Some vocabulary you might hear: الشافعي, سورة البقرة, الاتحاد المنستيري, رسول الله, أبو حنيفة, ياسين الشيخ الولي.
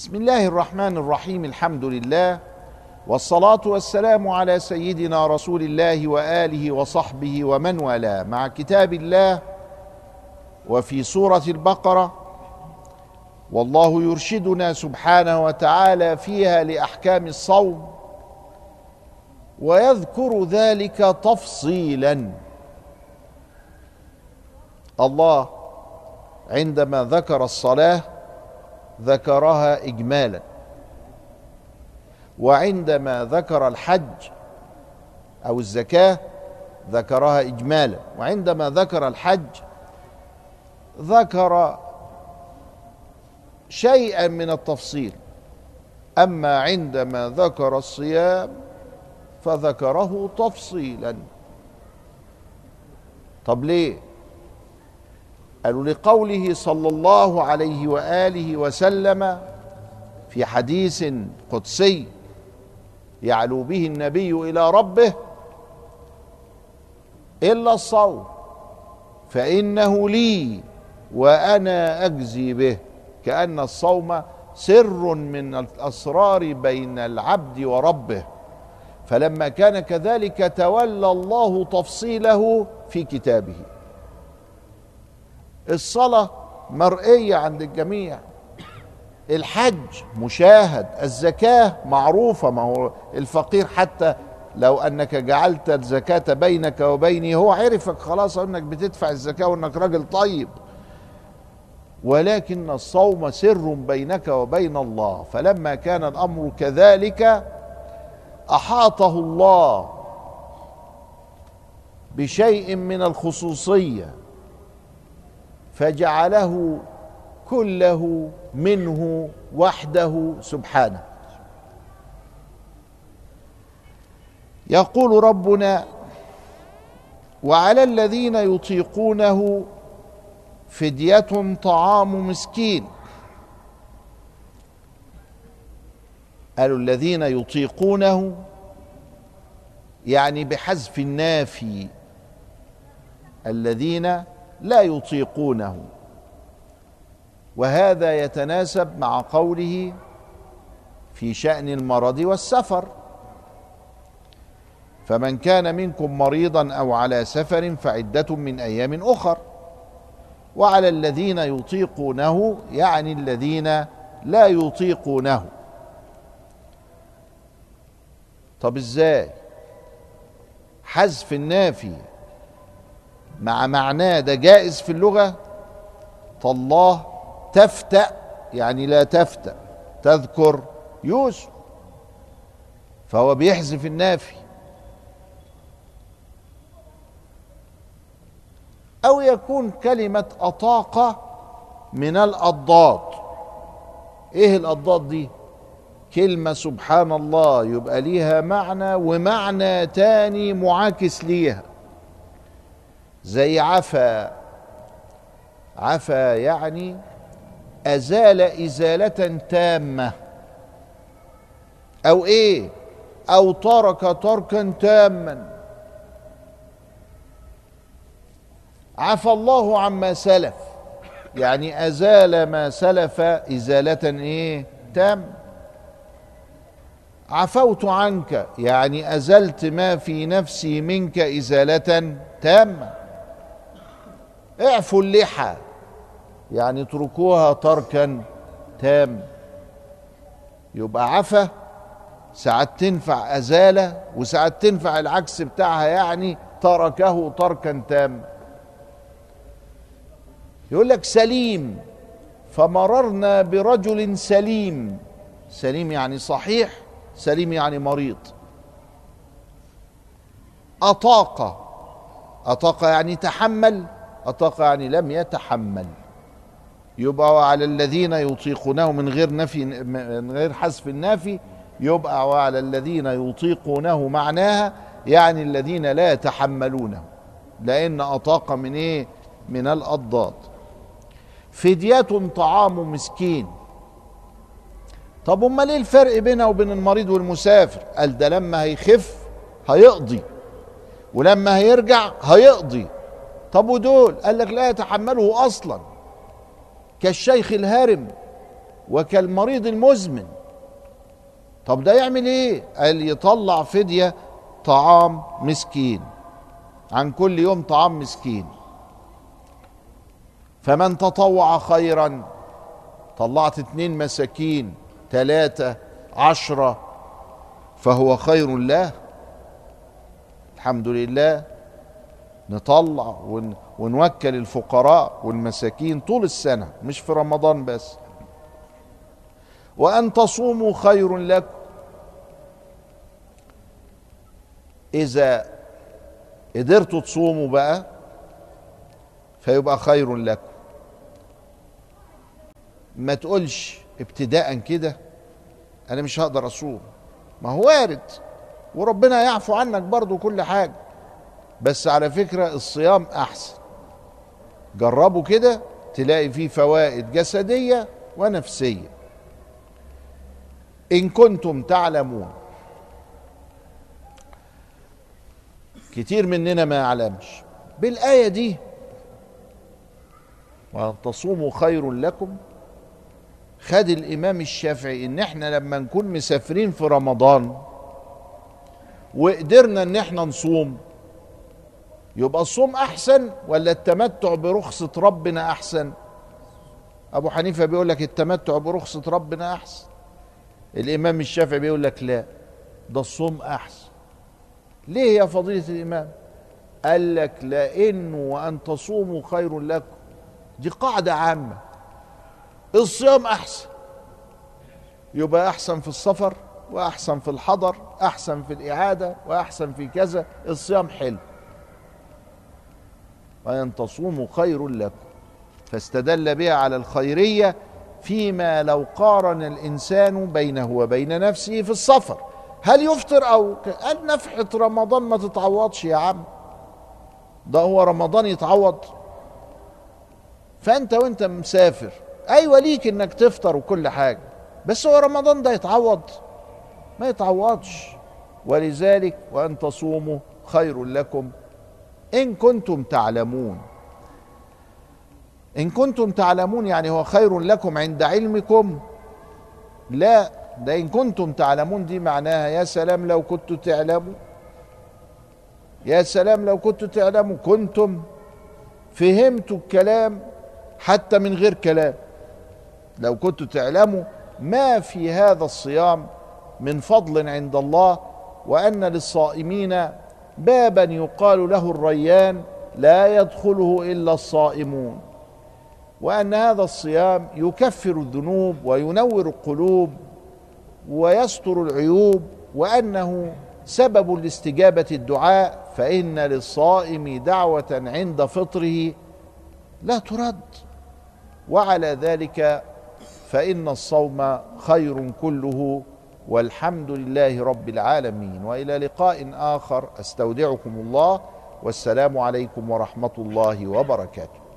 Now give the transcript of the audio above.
بسم الله الرحمن الرحيم. الحمد لله والصلاة والسلام على سيدنا رسول الله وآله وصحبه ومن والاه، مع كتاب الله وفي سورة البقرة. والله يرشدنا سبحانه وتعالى فيها لأحكام الصوم ويذكر ذلك تفصيلا. الله عندما ذكر الصلاة ذكرها إجمالا، وعندما ذكر الحج أو الزكاة ذكرها إجمالا، وعندما ذكر الحج ذكر شيئا من التفصيل، أما عندما ذكر الصيام فذكره تفصيلا. طب ليه؟ قالوا لقوله صلى الله عليه وآله وسلم في حديث قدسي يعلو به النبي إلى ربه: إلا الصوم فإنه لي وأنا أجزي به، كأن الصوم سر من الأسرار بين العبد وربه. فلما كان كذلك تولى الله تفصيله في كتابه. الصلاة مرئية عند الجميع، الحج مشاهد، الزكاة معروفة، ما هو الفقير حتى لو أنك جعلت الزكاة بينك وبينه هو عرفك خلاص أنك بتدفع الزكاة وأنك راجل طيب. ولكن الصوم سر بينك وبين الله، فلما كان الأمر كذلك أحاطه الله بشيء من الخصوصية فجعله كله منه وحده سبحانه. يقول ربنا: وعلى الذين يطيقونه فدية طعام مسكين. قالوا الذين يطيقونه يعني بحذف النافي، الذين لا يطيقونه، وهذا يتناسب مع قوله في شأن المرض والسفر: فمن كان منكم مريضا أو على سفر فعدة من أيام أخر. وعلى الذين يطيقونه يعني الذين لا يطيقونه. طب ازاي حذف النافي مع معناه ده جائز في اللغة؟ تالله تفتأ يعني لا تفتأ، تذكر يوسف، فهو بيحذف النافي. أو يكون كلمة أطاقة من الأضداد. إيه الأضداد دي؟ كلمة سبحان الله يبقى ليها معنى ومعنى تاني معاكس ليها، زي عفا. عفا يعني أزال إزالة تامة، أو إيه، أو ترك تركا تاما. عفا الله عما سلف يعني أزال ما سلف إزالة إيه تام. عفوت عنك يعني أزلت ما في نفسي منك إزالة تامة. اعفوا اللحى يعني اتركوها تركا تام. يبقى عفا ساعات تنفع أزالة وساعات تنفع العكس بتاعها، يعني تركه تركا تام. يقول لك سليم: فمررنا برجل سليم. سليم يعني صحيح، سليم يعني مريض. أطاق، أطاق يعني تحمل، أطاق يعني لم يتحمل. يبقى على الذين يطيقونه من غير نفي، من غير حذف النافي، يبقى وعلى الذين يطيقونه معناها يعني الذين لا يتحملونه، لأن أطاق من إيه؟ من الأضداد. فدية طعام مسكين. طب امال ايه الفرق بينها وبين المريض والمسافر؟ قال ده لما هيخف هيقضي، ولما هيرجع هيقضي. طب ودول؟ قال لك لا يتحمله اصلا، كالشيخ الهرم وكالمريض المزمن. طب ده يعمل ايه؟ قال يطلع فدية طعام مسكين، عن كل يوم طعام مسكين. فمن تطوع خيرا، طلعت 2 مساكين، 3، 10، فهو خير له. الحمد لله، نطلع ونوكل الفقراء والمساكين طول السنة، مش في رمضان بس. وأن تصوموا خير لكم إذا قدرتوا تصوموا بقى، فيبقى خير لكم. ما تقولش ابتداء كده أنا مش هقدر أصوم، ما هو وارد وربنا يعفو عنك برضو كل حاجة، بس على فكرة الصيام أحسن. جربوا كده تلاقي فيه فوائد جسدية ونفسية. إن كنتم تعلمون، كتير مننا ما يعلمش. بالآية دي وأن تصوموا خير لكم، خد الإمام الشافعي إن إحنا لما نكون مسافرين في رمضان وقدرنا إن إحنا نصوم، يبقى الصوم أحسن ولا التمتع برخصة ربنا أحسن؟ أبو حنيفة بيقول لك التمتع برخصة ربنا أحسن. الإمام الشافعي بيقول لك لا، ده الصوم أحسن. ليه يا فضيلة الإمام؟ قال لك لأنه وأن تصوموا خير لكم، دي قاعدة عامة، الصيام أحسن، يبقى أحسن في السفر، وأحسن في الحضر، أحسن في الإعادة، وأحسن في كذا. الصيام حلو. وأن تصوموا خير لكم، فاستدل بها على الخيرية فيما لو قارن الإنسان بينه وبين نفسه في السفر، هل يفطر أو قال نفحة رمضان ما تتعوضش يا عم، ده هو رمضان يتعوض. فأنت وأنت مسافر أيوة ليك إنك تفطر وكل حاجة، بس هو رمضان ده يتعوض؟ ما يتعوضش. ولذلك وأن تصوموا خير لكم إن كنتم تعلمون. إن كنتم تعلمون يعني هو خير لكم عند علمكم؟ لا، ده إن كنتم تعلمون دي معناها يا سلام لو كنتوا تعلموا، يا سلام لو كنتوا تعلموا، كنتم فهمتوا الكلام حتى من غير كلام. لو كنتوا تعلموا ما في هذا الصيام من فضل عند الله، وأن للصائمين بابا يقال له الريان لا يدخله إلا الصائمون، وأن هذا الصيام يكفر الذنوب وينور القلوب ويستر العيوب، وأنه سبب لاستجابة الدعاء، فإن للصائم دعوة عند فطره لا ترد. وعلى ذلك فإن الصوم خير كله، والحمد لله رب العالمين. وإلى لقاء آخر، أستودعكم الله، والسلام عليكم ورحمة الله وبركاته.